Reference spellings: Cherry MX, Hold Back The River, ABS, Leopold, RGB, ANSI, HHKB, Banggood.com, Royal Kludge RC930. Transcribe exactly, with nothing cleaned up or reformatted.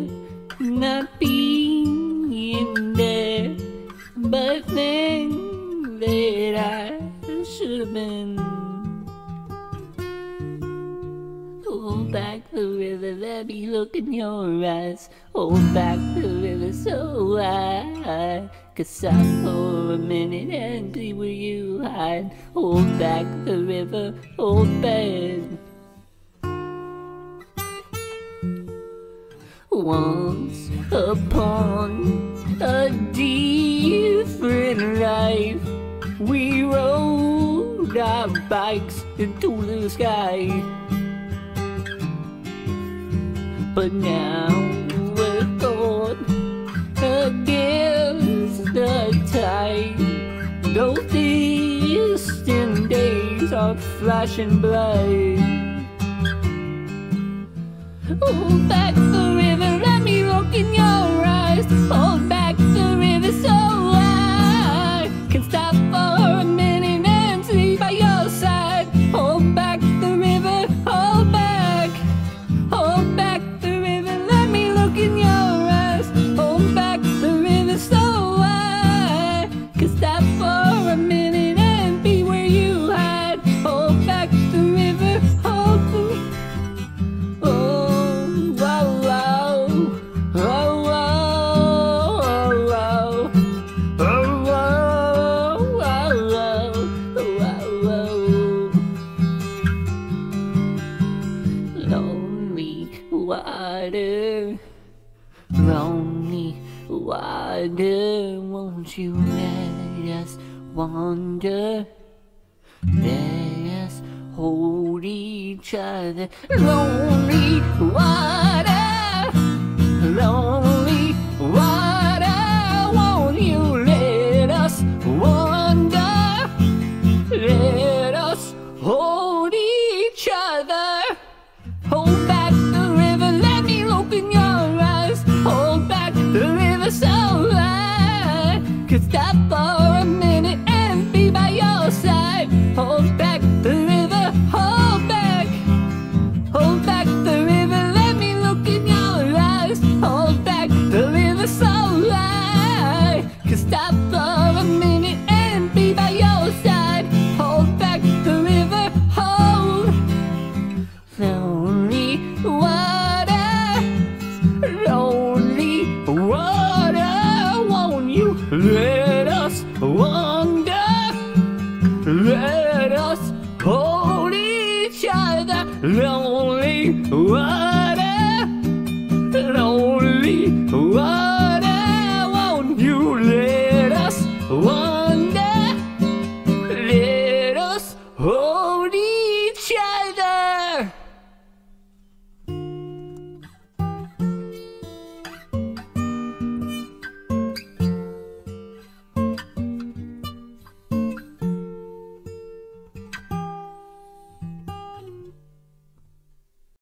there, not being there. But then that I should have been. Hold back the river, let me look in your eyes. Hold back the river so I could stop for a minute and see where you hide. Hold back the river, hold back. Once upon a different life, we rode our bikes into the sky. But now we're going against the tide. Though distant days are flashing by. Hold back the river, let me look in your eyes. Hold back the river so I can stop for a minute and see by your side. Hold back the river, hold back. Hold back the river, let me look in your eyes. Hold back the river so I can stop for a minute and be where you hide. Hold back the river, hold back. Oh. Water, lonely water, won't you let us wander? Let us hold each other. Lonely water, lonely water, won't you let us wander? Let us hold each other. Hold back. Stop for a minute and be by your side. Hold back the river, hold back. Hold back the river, let me look in your eyes. Hold back the river so I can stop for a minute and be by your side. Hold back the river, hold. Lonely water, lonely water, won't you let wander, let us hold each other, lonely one.